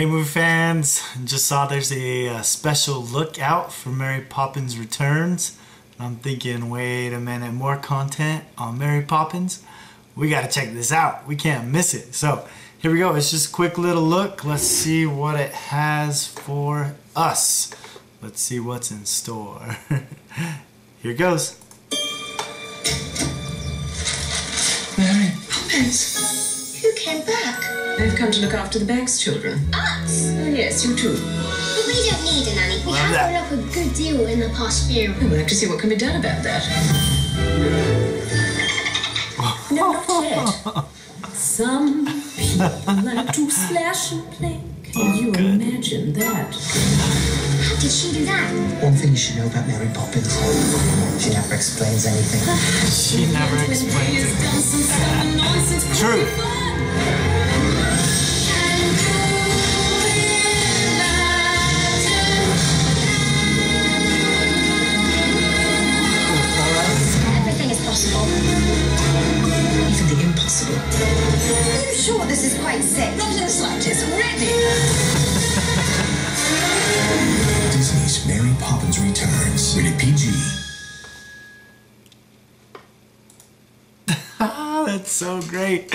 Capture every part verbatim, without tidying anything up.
Hey movie fans, just saw there's a, a special look out for Mary Poppins Returns. I'm thinking, wait a minute, more content on Mary Poppins? We gotta check this out, we can't miss it. So here we go, it's just a quick little look. Let's see what it has for us. Let's see what's in store. Here goes. Mary Poppins, you came back. They've come to look after the Banks children. Us? Oh, yes, you too. But we don't need a nanny. We have put up a good deal in the past year. We'll have to see what can be done about that. No, not yet. Some people like to splash and play. Can you imagine that? How did she do that? One thing you should know about Mary Poppins. She never explains anything. She never explains anything. True. Even the impossible. Are you sure this is quite safe? Not in the slightest. Ready? Disney's Mary Poppins Returns. Rated P G. That's so great.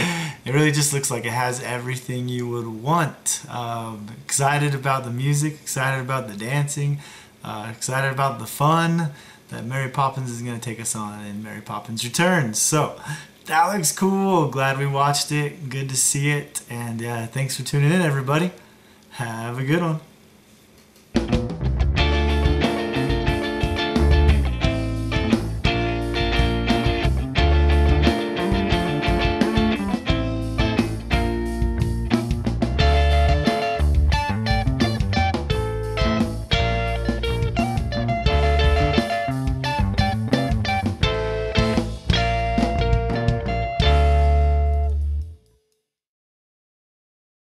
It really just looks like it has everything you would want. Um, excited about the music. Excited about the dancing. Uh, excited about the fun that Mary Poppins is going to take us on in Mary Poppins Returns. So that looks cool. Glad we watched it. Good to see it. And uh, thanks for tuning in, everybody. Have a good one.